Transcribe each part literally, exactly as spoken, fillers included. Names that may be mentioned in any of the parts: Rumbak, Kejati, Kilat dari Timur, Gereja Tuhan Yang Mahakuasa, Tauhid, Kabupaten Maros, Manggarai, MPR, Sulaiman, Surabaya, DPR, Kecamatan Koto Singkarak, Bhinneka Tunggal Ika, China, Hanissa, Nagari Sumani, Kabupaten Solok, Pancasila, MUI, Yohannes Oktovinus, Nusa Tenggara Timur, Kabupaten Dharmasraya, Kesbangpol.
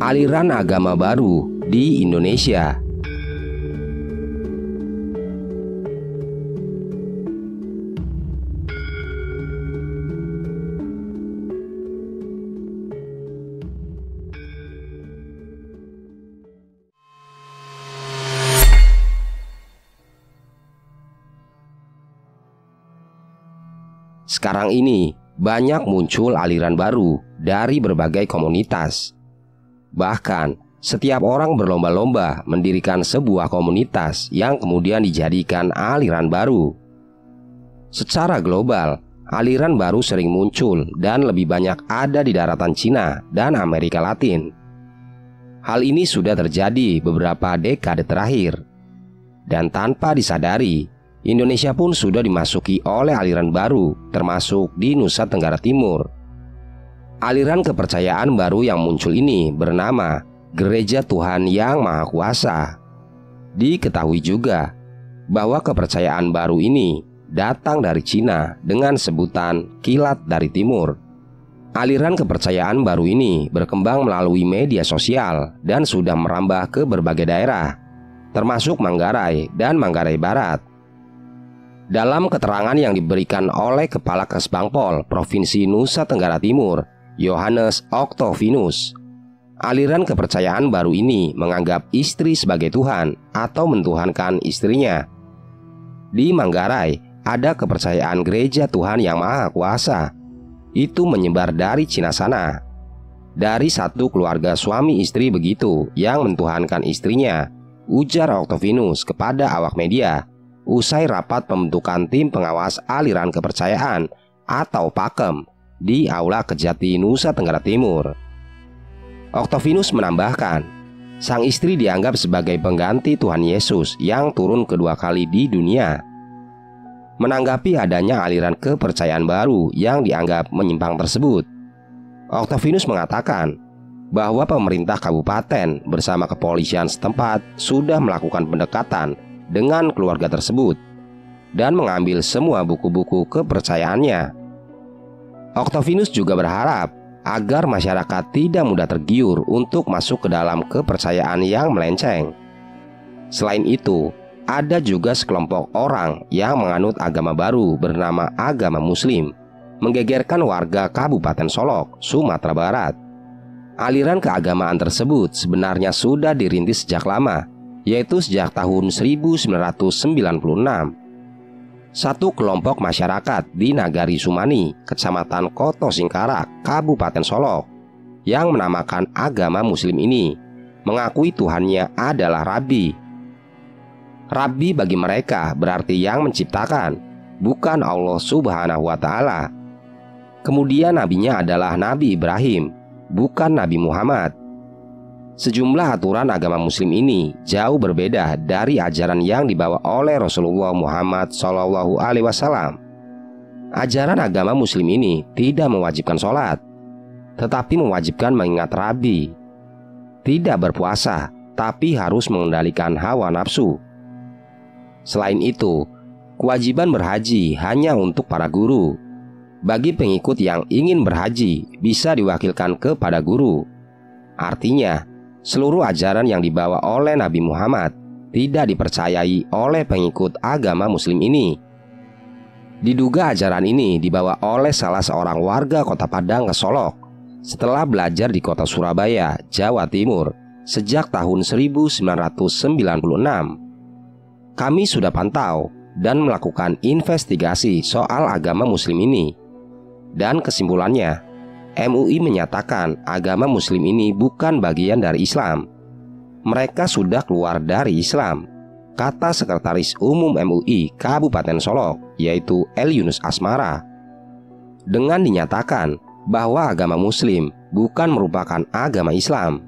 aliran agama baru di Indonesia. Sekarang ini, banyak muncul aliran baru dari berbagai komunitas. Bahkan, setiap orang berlomba-lomba mendirikan sebuah komunitas yang kemudian dijadikan aliran baru. Secara global, aliran baru sering muncul dan lebih banyak ada di daratan China dan Amerika Latin. Hal ini sudah terjadi beberapa dekade terakhir. Dan tanpa disadari, Indonesia pun sudah dimasuki oleh aliran baru, termasuk di Nusa Tenggara Timur. Aliran kepercayaan baru yang muncul ini bernama Gereja Tuhan Yang Mahakuasa. Diketahui juga bahwa kepercayaan baru ini datang dari Cina dengan sebutan Kilat dari Timur. Aliran kepercayaan baru ini berkembang melalui media sosial dan sudah merambah ke berbagai daerah, termasuk Manggarai dan Manggarai Barat. Dalam keterangan yang diberikan oleh Kepala Kesbangpol Provinsi Nusa Tenggara Timur, Yohannes Oktovinus, aliran kepercayaan baru ini menganggap istri sebagai Tuhan atau mentuhankan istrinya. Di Manggarai, ada kepercayaan Gereja Tuhan Yang Maha Kuasa. Itu menyebar dari Cina sana. Dari satu keluarga suami istri begitu yang mentuhankan istrinya, ujar Oktovinus kepada awak media usai rapat pembentukan tim pengawas aliran kepercayaan atau Pakem di Aula Kejati, Nusa Tenggara Timur. Oktovinus menambahkan, sang istri dianggap sebagai pengganti Tuhan Yesus yang turun kedua kali di dunia. Menanggapi adanya aliran kepercayaan baru yang dianggap menyimpang tersebut, Oktovinus mengatakan bahwa pemerintah kabupaten bersama kepolisian setempat sudah melakukan pendekatan dengan keluarga tersebut dan mengambil semua buku-buku kepercayaannya. Oktovinus juga berharap agar masyarakat tidak mudah tergiur untuk masuk ke dalam kepercayaan yang melenceng. Selain itu, ada juga sekelompok orang yang menganut agama baru bernama agama Muslim, menggegerkan warga Kabupaten Solok, Sumatera Barat. Aliran keagamaan tersebut sebenarnya sudah dirintis sejak lama, yaitu sejak tahun seribu sembilan ratus sembilan puluh enam. Satu kelompok masyarakat di Nagari Sumani, Kecamatan Koto Singkarak, Kabupaten Solok, yang menamakan agama Muslim ini mengakui Tuhannya adalah Rabbi. Rabbi bagi mereka berarti yang menciptakan, bukan Allah Subhanahu wa Ta'ala. Kemudian nabinya adalah Nabi Ibrahim, bukan Nabi Muhammad. Sejumlah aturan agama Muslim ini jauh berbeda dari ajaran yang dibawa oleh Rasulullah Muhammad shallallahu alaihi wasallam. Ajaran agama Muslim ini tidak mewajibkan sholat, tetapi mewajibkan mengingat Rabbi. Tidak berpuasa, tapi harus mengendalikan hawa nafsu. Selain itu, kewajiban berhaji hanya untuk para guru. Bagi pengikut yang ingin berhaji, bisa diwakilkan kepada guru. Artinya, seluruh ajaran yang dibawa oleh Nabi Muhammad tidak dipercayai oleh pengikut agama Muslim ini. Diduga ajaran ini dibawa oleh salah seorang warga Kota Padang ke Solok setelah belajar di Kota Surabaya, Jawa Timur sejak tahun seribu sembilan ratus sembilan puluh enam. Kami sudah pantau dan melakukan investigasi soal agama Muslim ini. Dan kesimpulannya, M U I menyatakan agama Muslim ini bukan bagian dari Islam. Mereka sudah keluar dari Islam, kata Sekretaris Umum M U I Kabupaten Solok, yaitu El Yunus Asmara. Dengan dinyatakan bahwa agama Muslim bukan merupakan agama Islam,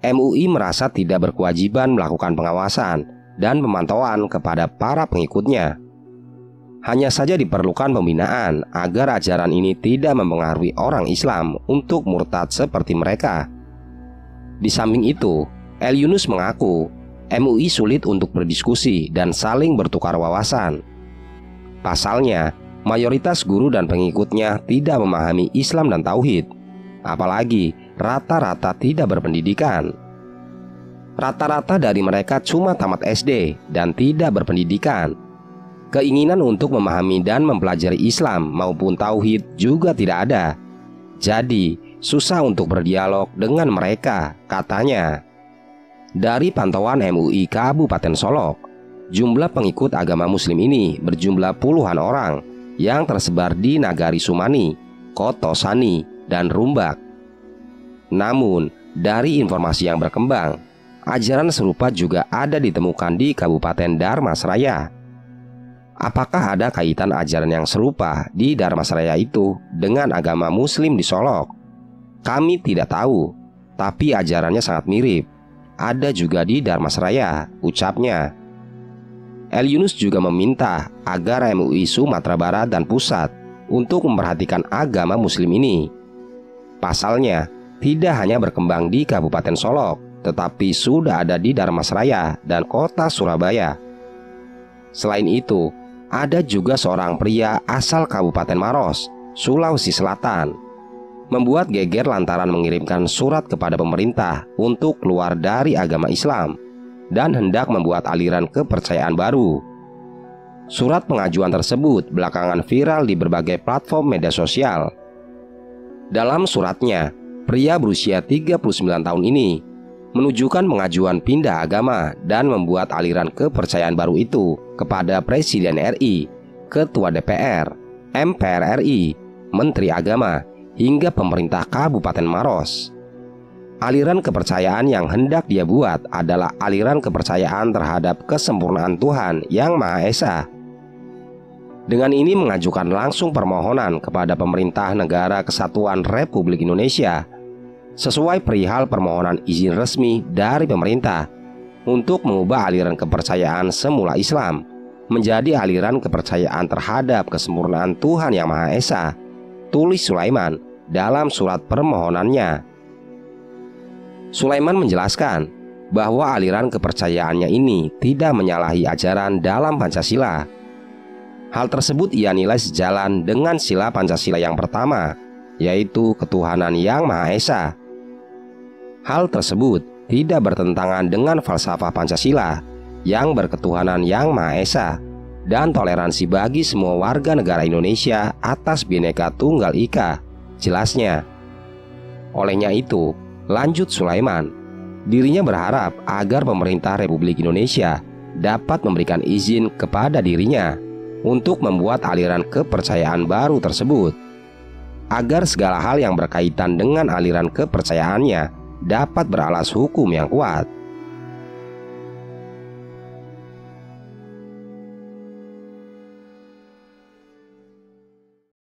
M U I merasa tidak berkewajiban melakukan pengawasan dan pemantauan kepada para pengikutnya. Hanya saja diperlukan pembinaan agar ajaran ini tidak mempengaruhi orang Islam untuk murtad seperti mereka. Di samping itu, El Yunus mengaku M U I sulit untuk berdiskusi dan saling bertukar wawasan. Pasalnya, mayoritas guru dan pengikutnya tidak memahami Islam dan Tauhid. Apalagi rata-rata tidak berpendidikan. Rata-rata dari mereka cuma tamat S D dan tidak berpendidikan. Keinginan untuk memahami dan mempelajari Islam maupun tauhid juga tidak ada. Jadi, susah untuk berdialog dengan mereka, katanya. Dari pantauan M U I Kabupaten Solok, jumlah pengikut agama Muslim ini berjumlah puluhan orang yang tersebar di Nagari Sumani, Koto Sani, dan Rumbak. Namun, dari informasi yang berkembang, ajaran serupa juga ada ditemukan di Kabupaten Dharmasraya. Apakah ada kaitan ajaran yang serupa di Dharmasraya itu dengan agama Muslim di Solok? Kami tidak tahu, tapi ajarannya sangat mirip. Ada juga di Dharmasraya, ucapnya. El Yunus juga meminta agar M U I Sumatera Barat dan Pusat untuk memperhatikan agama Muslim ini. Pasalnya, tidak hanya berkembang di Kabupaten Solok, tetapi sudah ada di Dharmasraya dan kota Surabaya. Selain itu, ada juga seorang pria asal Kabupaten Maros, Sulawesi Selatan, membuat geger lantaran mengirimkan surat kepada pemerintah untuk keluar dari agama Islam dan hendak membuat aliran kepercayaan baru. Surat pengajuan tersebut belakangan viral di berbagai platform media sosial. Dalam suratnya, pria berusia tiga puluh sembilan tahun ini menunjukkan pengajuan pindah agama dan membuat aliran kepercayaan baru itu kepada Presiden R I, Ketua D P R, M P R R I, Menteri Agama, hingga pemerintah Kabupaten Maros. Aliran kepercayaan yang hendak dia buat adalah aliran kepercayaan terhadap kesempurnaan Tuhan Yang Maha Esa. Dengan ini mengajukan langsung permohonan kepada pemerintah Negara Kesatuan Republik Indonesia sesuai perihal permohonan izin resmi dari pemerintah untuk mengubah aliran kepercayaan semula Islam menjadi aliran kepercayaan terhadap kesempurnaan Tuhan Yang Maha Esa, tulis Sulaiman dalam surat permohonannya. Sulaiman menjelaskan bahwa aliran kepercayaannya ini tidak menyalahi ajaran dalam Pancasila. Hal tersebut ia nilai sejalan dengan sila Pancasila yang pertama, yaitu Ketuhanan Yang Maha Esa. Hal tersebut tidak bertentangan dengan falsafah Pancasila yang berketuhanan Yang Maha Esa dan toleransi bagi semua warga negara Indonesia atas Bhinneka Tunggal Ika, jelasnya. Olehnya itu, lanjut Sulaiman, dirinya berharap agar pemerintah Republik Indonesia dapat memberikan izin kepada dirinya untuk membuat aliran kepercayaan baru tersebut, agar segala hal yang berkaitan dengan aliran kepercayaannya dapat beralas hukum yang kuat.